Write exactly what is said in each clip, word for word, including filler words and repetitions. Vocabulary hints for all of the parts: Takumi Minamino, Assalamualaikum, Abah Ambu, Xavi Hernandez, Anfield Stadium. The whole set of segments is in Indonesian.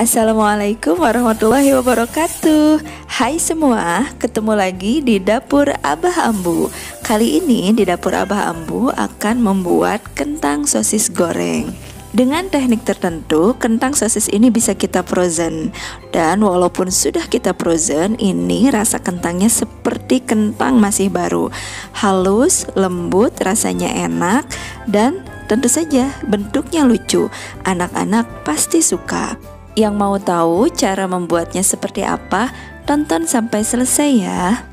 Assalamualaikum warahmatullahi wabarakatuh. Hai semua, ketemu lagi di Dapur Abah Ambu. Kali ini di Dapur Abah Ambu akan membuat kentang sosis goreng. Dengan teknik tertentu, kentang sosis ini bisa kita frozen. Dan walaupun sudah kita frozen, ini rasa kentangnya seperti kentang masih baru. Halus, lembut, rasanya enak, dan tentu saja bentuknya lucu. Anak-anak pasti suka. Yang mau tahu cara membuatnya seperti apa, tonton sampai selesai ya.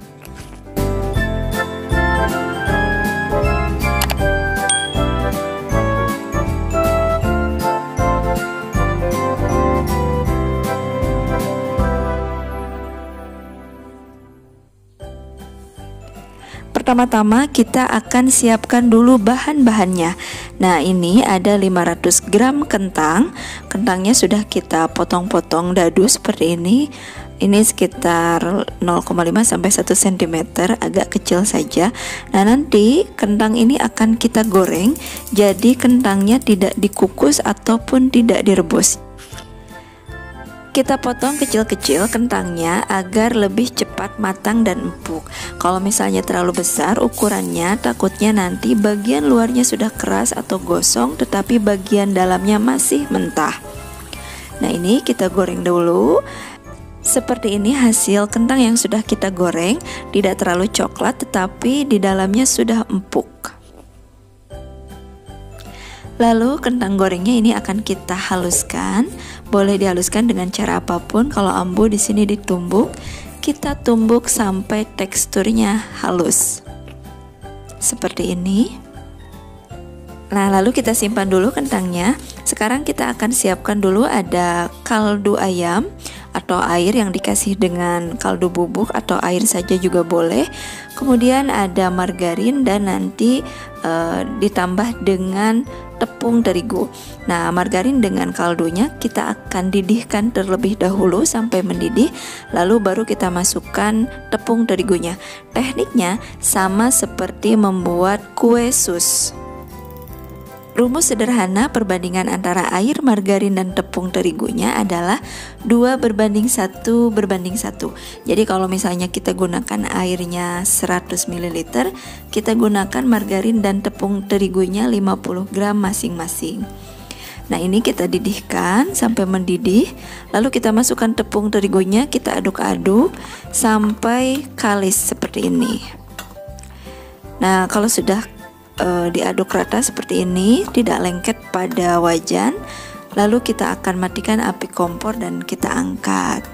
Pertama-tama kita akan siapkan dulu bahan-bahannya. Nah, ini ada lima ratus gram kentang. Kentangnya sudah kita potong-potong dadu seperti ini. Ini sekitar nol koma lima sampai satu sentimeter, agak kecil saja. Nah, nanti kentang ini akan kita goreng. Jadi kentangnya tidak dikukus ataupun tidak direbus. Kita potong kecil-kecil kentangnya agar lebih cepat matang dan empuk. Kalau misalnya terlalu besar ukurannya, takutnya nanti bagian luarnya sudah keras atau gosong, tetapi bagian dalamnya masih mentah. Nah, ini kita goreng dulu. Seperti ini hasil kentang yang sudah kita goreng, tidak terlalu coklat tetapi di dalamnya sudah empuk. Lalu kentang gorengnya ini akan kita haluskan. Boleh dihaluskan dengan cara apapun. Kalau ambu di sini ditumbuk, kita tumbuk sampai teksturnya halus. Seperti ini. Nah, lalu kita simpan dulu kentangnya. Sekarang kita akan siapkan dulu ada kaldu ayam atau air yang dikasih dengan kaldu bubuk atau air saja juga boleh. Kemudian ada margarin dan nanti e, ditambah dengan tepung terigu. Nah, margarin dengan kaldunya kita akan didihkan terlebih dahulu sampai mendidih, lalu baru kita masukkan tepung terigunya. Tekniknya sama seperti membuat kue sus. Rumus sederhana perbandingan antara air, margarin, dan tepung terigunya adalah dua berbanding satu berbanding satu. Jadi kalau misalnya kita gunakan airnya seratus mililiter, kita gunakan margarin dan tepung terigunya lima puluh gram masing-masing. Nah, ini kita didihkan sampai mendidih. Lalu kita masukkan tepung terigunya, kita aduk-aduk sampai kalis seperti ini. Nah, kalau sudah E, diaduk rata seperti ini, tidak lengket pada wajan, lalu kita akan matikan api kompor dan kita angkat.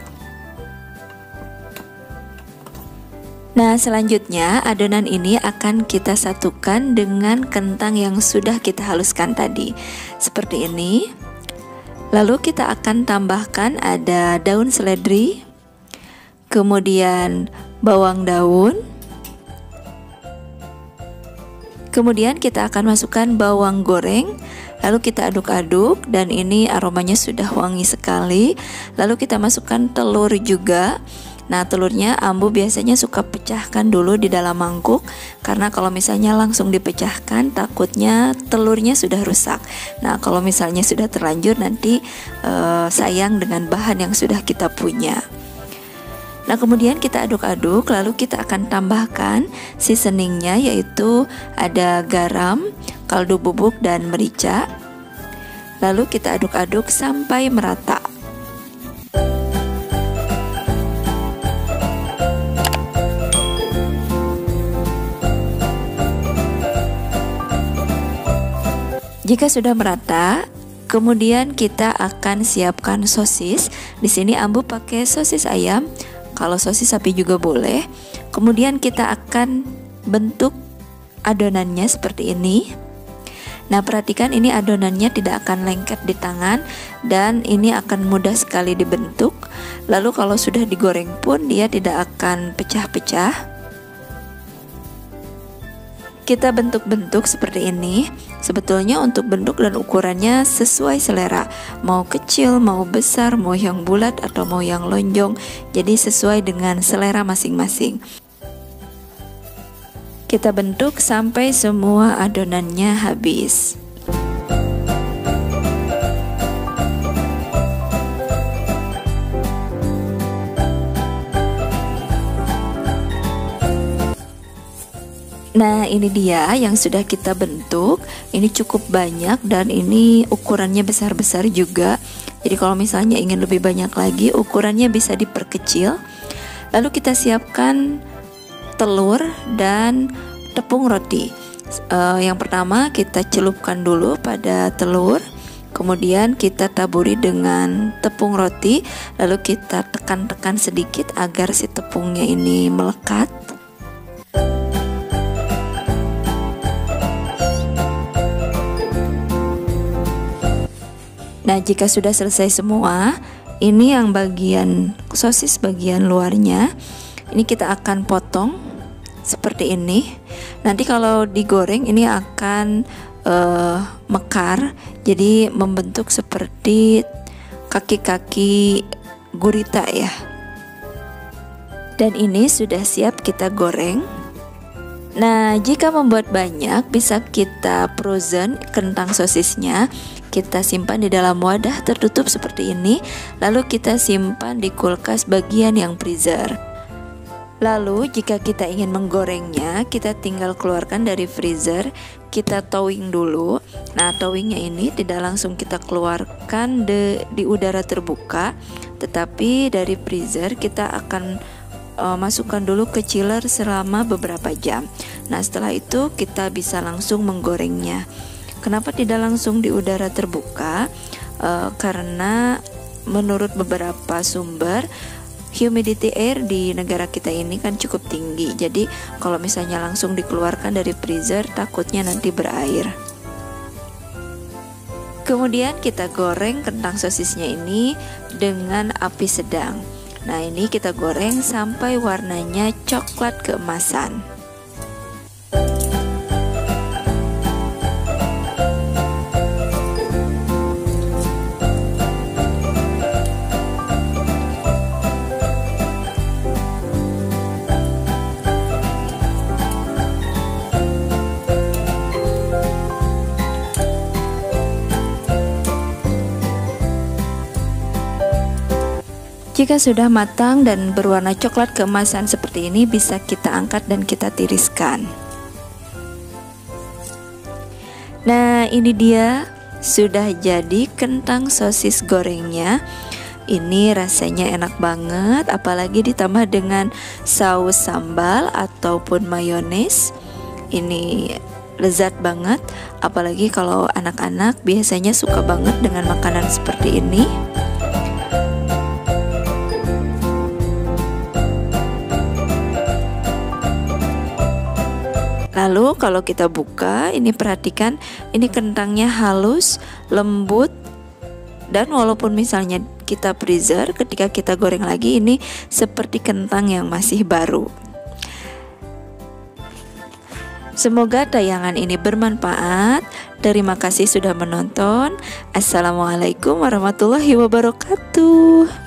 Nah, selanjutnya adonan ini akan kita satukan dengan kentang yang sudah kita haluskan tadi seperti ini. Lalu kita akan tambahkan ada daun seledri, kemudian bawang daun. Kemudian kita akan masukkan bawang goreng, lalu kita aduk-aduk dan ini aromanya sudah wangi sekali. Lalu kita masukkan telur juga. Nah, telurnya ambu biasanya suka pecahkan dulu di dalam mangkuk, karena kalau misalnya langsung dipecahkan takutnya telurnya sudah rusak. Nah, kalau misalnya sudah terlanjur nanti eh, sayang dengan bahan yang sudah kita punya. Nah, kemudian kita aduk-aduk, lalu kita akan tambahkan seasoningnya, yaitu ada garam, kaldu bubuk, dan merica. Lalu kita aduk-aduk sampai merata. Jika sudah merata, kemudian kita akan siapkan sosis. Di sini ambu pakai sosis ayam. Kalau sosis sapi juga boleh. Kemudian kita akan bentuk adonannya seperti ini. Nah, perhatikan ini adonannya tidak akan lengket di tangan dan ini akan mudah sekali dibentuk. Lalu kalau sudah digoreng pun dia tidak akan pecah-pecah. Kita bentuk-bentuk seperti ini. Sebetulnya untuk bentuk dan ukurannya sesuai selera. Mau kecil, mau besar, mau yang bulat atau mau yang lonjong. Jadi sesuai dengan selera masing-masing. Kita bentuk sampai semua adonannya habis. Nah, ini dia yang sudah kita bentuk. Ini cukup banyak dan ini ukurannya besar-besar juga. Jadi kalau misalnya ingin lebih banyak lagi, ukurannya bisa diperkecil. Lalu kita siapkan telur dan tepung roti. Uh, yang pertama kita celupkan dulu pada telur, kemudian kita taburi dengan tepung roti, lalu kita tekan-tekan sedikit agar si tepungnya ini melekat. Nah, jika sudah selesai semua, ini yang bagian sosis bagian luarnya, ini kita akan potong seperti ini. Nanti kalau digoreng ini akan uh, mekar, jadi membentuk seperti kaki-kaki gurita ya. Dan ini sudah siap kita goreng. Nah, jika membuat banyak, bisa kita frozen kentang sosisnya. Kita simpan di dalam wadah tertutup seperti ini, lalu kita simpan di kulkas bagian yang freezer. Lalu jika kita ingin menggorengnya, kita tinggal keluarkan dari freezer, kita thawing dulu. Nah, thawingnya ini tidak langsung kita keluarkan de, di udara terbuka, tetapi dari freezer kita akan masukkan dulu ke chiller selama beberapa jam. Nah, setelah itu kita bisa langsung menggorengnya. Kenapa tidak langsung di udara terbuka? E, karena menurut beberapa sumber, humidity air di negara kita ini kan cukup tinggi. Jadi kalau misalnya langsung dikeluarkan dari freezer, takutnya nanti berair. Kemudian kita goreng kentang sosisnya ini dengan api sedang. Nah, ini kita goreng sampai warnanya coklat keemasan. Jika sudah matang dan berwarna coklat keemasan seperti ini, bisa kita angkat dan kita tiriskan. Nah, ini dia sudah jadi kentang sosis gorengnya. Ini rasanya enak banget, apalagi ditambah dengan saus sambal ataupun mayones. Ini lezat banget, apalagi kalau anak-anak biasanya suka banget dengan makanan seperti ini. Lalu kalau kita buka, ini perhatikan, ini kentangnya halus, lembut, dan walaupun misalnya kita freezer, ketika kita goreng lagi ini seperti kentang yang masih baru. Semoga tayangan ini bermanfaat. Terima kasih sudah menonton. Assalamualaikum warahmatullahi wabarakatuh.